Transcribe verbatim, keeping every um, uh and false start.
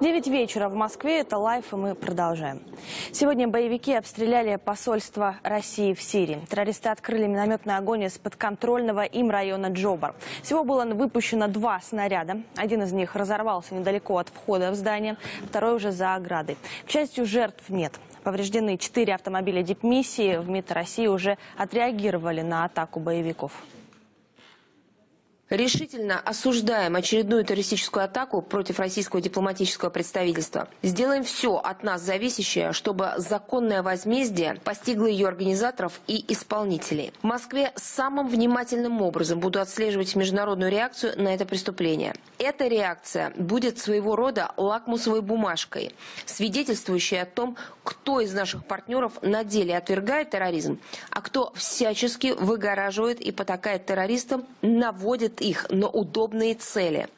девять вечера в Москве. Это лайф, и мы продолжаем. Сегодня боевики обстреляли посольство России в Сирии. Террористы открыли минометный огонь из подконтрольного им района Джобар. Всего было выпущено два снаряда. Один из них разорвался недалеко от входа в здание, второй уже за оградой. К счастью, жертв нет. Повреждены четыре автомобиля дипмиссии. В МИД России уже отреагировали на атаку боевиков. Решительно осуждаем очередную террористическую атаку против российского дипломатического представительства. Сделаем все от нас зависящее, чтобы законное возмездие постигло ее организаторов и исполнителей. В Москве самым внимательным образом буду отслеживать международную реакцию на это преступление. Эта реакция будет своего рода лакмусовой бумажкой, свидетельствующей о том, кто из наших партнеров на деле отвергает терроризм, а кто всячески выгораживает и потакает террористам, наводит их на удобные цели.